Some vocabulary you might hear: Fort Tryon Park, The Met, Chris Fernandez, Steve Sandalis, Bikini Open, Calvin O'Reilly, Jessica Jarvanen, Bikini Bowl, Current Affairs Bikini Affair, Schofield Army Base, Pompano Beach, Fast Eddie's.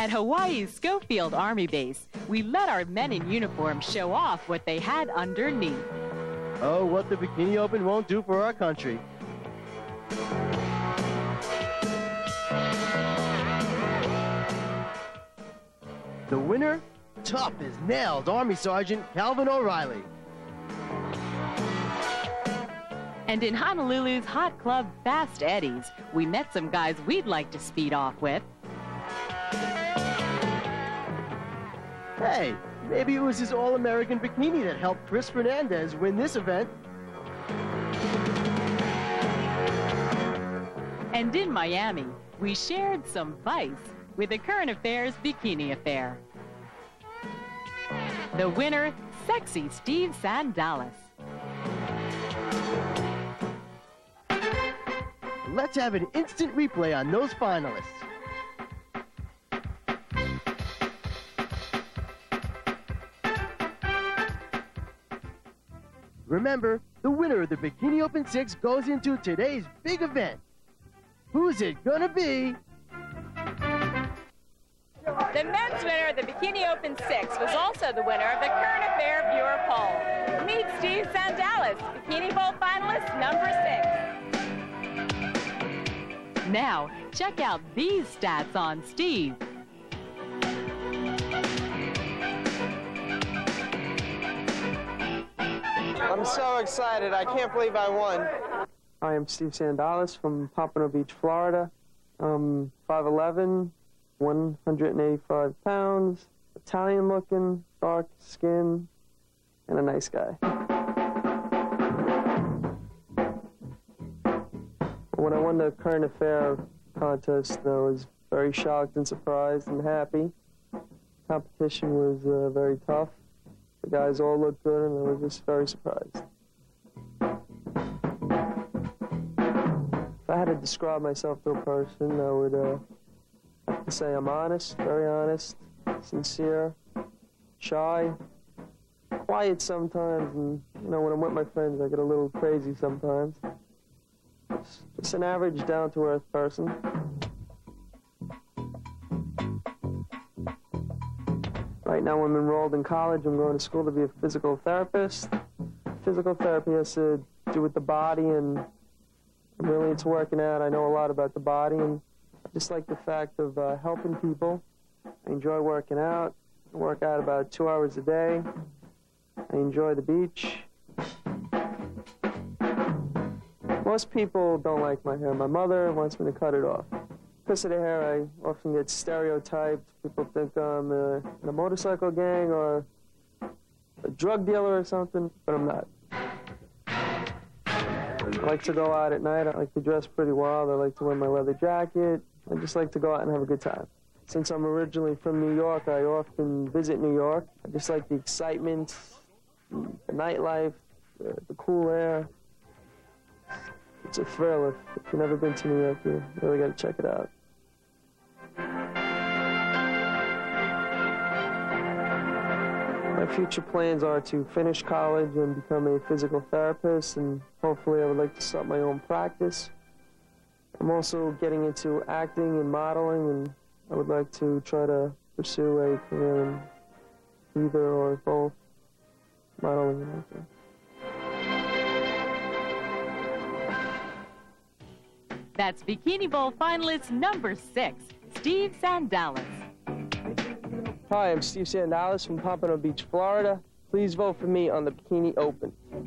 At Hawaii's Schofield Army Base, we let our men in uniform show off what they had underneath. Oh, what the Bikini Open won't do for our country. The winner, tough as nailed Army Sergeant Calvin O'Reilly. And in Honolulu's hot club, Fast Eddie's, we met some guys we'd like to speed off with. Hey, maybe it was his all-American bikini that helped Chris Fernandez win this event. And in Miami, we shared some vice with the Current Affairs Bikini Affair. The winner, sexy Steve Sandalis. Let's have an instant replay on those finalists. Remember, the winner of the Bikini Open 6 goes into today's big event. Who's it gonna be? The men's winner of the Bikini Open 6 was also the winner of the Current Affair Viewer Poll. Meet Steve Sandalis, Bikini Bowl finalist number 6. Now, check out these stats on Steve. I'm so excited. I can't believe I won. I am Steve Sandalis from Pompano Beach, Florida. I'm 5'11", 185 pounds, Italian-looking, dark skin, and a nice guy. When I won the Current Affair contest, I was very shocked and surprised and happy. Competition was very tough. The guys all looked good, and I was just very surprised. If I had to describe myself to a person, I would have to say I'm honest, very honest, sincere, shy, quiet sometimes, and, you know, when I'm with my friends, I get a little crazy sometimes. It's an average, down-to-earth person. Right now I'm enrolled in college. I'm going to school to be a physical therapist. Physical therapy has to do with the body, and I'm really into working out. I know a lot about the body, and I just like the fact of helping people. I enjoy working out. I work out about 2 hours a day. I enjoy the beach. Most people don't like my hair. My mother wants me to cut it off. Because of the hair, I often get stereotyped. People think I'm in a motorcycle gang or a drug dealer or something, but I'm not. I like to go out at night. I like to dress pretty wild. I like to wear my leather jacket. I just like to go out and have a good time. Since I'm originally from New York, I often visit New York. I just like the excitement, the nightlife, the cool air. It's a thrill. If you've never been to New York, you really got to check it out. My future plans are to finish college and become a physical therapist, and hopefully I would like to start my own practice. I'm also getting into acting and modeling, and I would like to try to pursue a career in either or both, modeling and acting. That's Bikini Bowl finalist number 6, Steve Sandalis. Hi, I'm Steve Sandalis from Pompano Beach, Florida. Please vote for me on the Bikini Open.